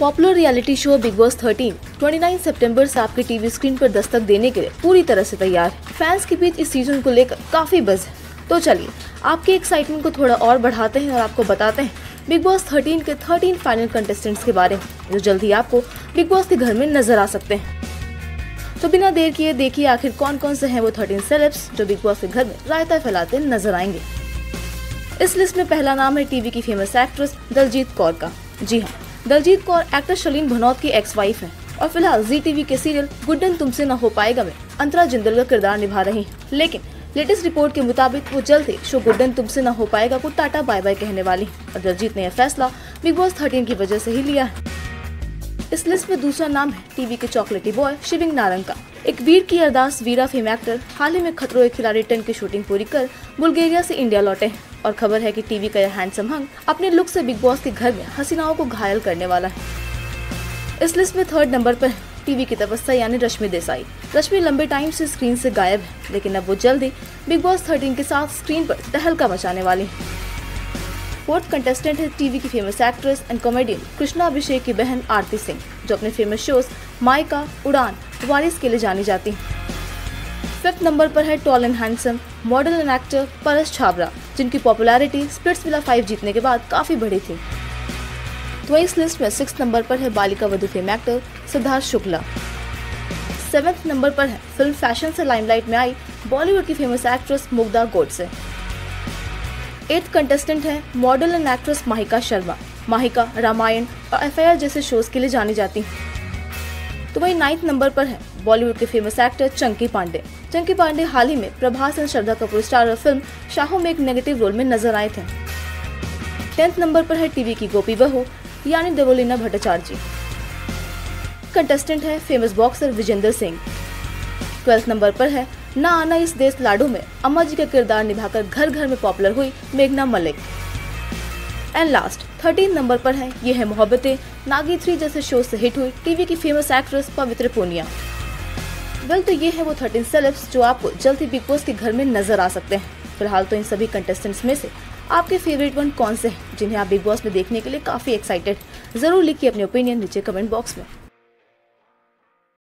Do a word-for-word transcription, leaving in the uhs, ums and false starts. Popular reality show Bigg Boss thirteen उनतीस सितंबर से आपकी टीवी स्क्रीन पर दस्तक देने के लिए पूरी तरह से तैयार है। फैंस के बीच इस सीजन को लेकर काफी बज़ है। तो चलिए आपके एक्साइटमेंट को थोड़ा और बढ़ाते हैं और आपको बताते हैं बिग बॉस थर्टीन के थर्टीन फाइनल कंटेस्टेंट्स के बारे में, जो जल्द ही आपको बिग बॉस के घर में नजर आ सकते हैं। तो बिना देर किए देखिए आखिर कौन कौन से हैं वो थर्टीन सेलेब्स जो बिग बॉस के घर में रायता फैलाते नजर आएंगे। इस लिस्ट में पहला नाम है टीवी की फेमस एक्ट्रेस दलजीत कौर का। जी हाँ, दलजीत कौर एक्ट्रेस शलीन भनौत की एक्स वाइफ है और फिलहाल जी टीवी के सीरियल गुड्डन तुमसे ना हो पाएगा में अंतरा जिंदल का किरदार निभा रही हैं। लेकिन लेटेस्ट रिपोर्ट के मुताबिक वो जल्द ही शो गुड्डन तुमसे ना हो पाएगा को टाटा बाय बाय कहने वाली है और दलजीत ने यह फैसला बिग बॉस थर्टीन की वजह से ही लिया है। इस लिस्ट में दूसरा नाम है टीवी के चॉकलेटी बॉय शिवलिंग नारंग का। एक वीर की अरदास वीरा फिल्म एक्टर हाल ही में खतरों के खिलाड़ी टेन की शूटिंग पूरी कर बुल्गारिया से इंडिया लौटे हैं और खबर है कि टीवी का यह हैंडसम हंग अपने लुक से बिग बॉस के घर में हसीनाओं को घायल करने वाला है। इस लिस्ट में थर्ड नंबर पर टीवी की तपस्या यानी रश्मि देसाई। रश्मि लंबे टाइम से स्क्रीन से गायब है, लेकिन अब वो जल्द ही बिग बॉस थर्टीन के साथ स्क्रीन पर तहलका मचाने वाली है। फोर्थ कंटेस्टेंट है टीवी की famous actress and comedian Krishna Abhishek की बहन आरती सिंह, जो अपने फेमस शोज माइका उड़ान वारिस के लिए जानी जाती हैं। फिफ्थ नंबर पर है tall and handsome model and actor Paras Chhabra, जिनकी पॉपुलैरिटी स्प्लिट्सविला फाइव जीतने के बाद काफी बढ़ी थी। तो इस लिस्ट में सिक्स्थ नंबर पर है Balika Vadhu film actor Siddharth Shukla. Seventh number पर है फिल्म फैशन से लाइमलाइट में आई बॉलीवुड की famous actress Mugdha Godse. Eighth contestant है model and actress Mahika Sharma. Mahika Ramayan और एफ आई आर जैसे शोज के लिए जानी जाती हैं। तो वही नाइन्थ नंबर पर है बॉलीवुड के फेमस एक्टर चंकी पांडे। चंकी पांडे हाल ही में Prabhas and Shraddha Kapoor starrer film Saaho में एक नेगेटिव रोल में नजर आए थे। टेंथ नंबर पर है टीवी की गोपी बहू यानी देवोलिना भट्टाचार्जी। कंटेस्टेंट है famous boxer Vijender Singh. Twelfth number पर है ना आना इस देश लाडो में अम्मा जी का किरदार निभाकर घर घर में पॉपुलर हुई मेघना Malik. And last thirteen number पर है ये है मोहब्बतें नागिन थ्री जैसे शो से हिट हुई टीवी की फेमस एक्ट्रेस पवित्र पुनिया। वेल तो ये है वो थर्टीन सेलेब्स जो आपको जल्द ही बिग बॉस के घर में नजर आ सकते हैं। फिलहाल तो इन सभी कंटेस्टेंट्स में से आपके फेवरेट वन कौन से हैं जिन्हें आप बिग बॉस में देखने के लिए काफी एक्साइटेड? जरूर लिखिए अपने ओपिनियन नीचे कमेंट बॉक्स में।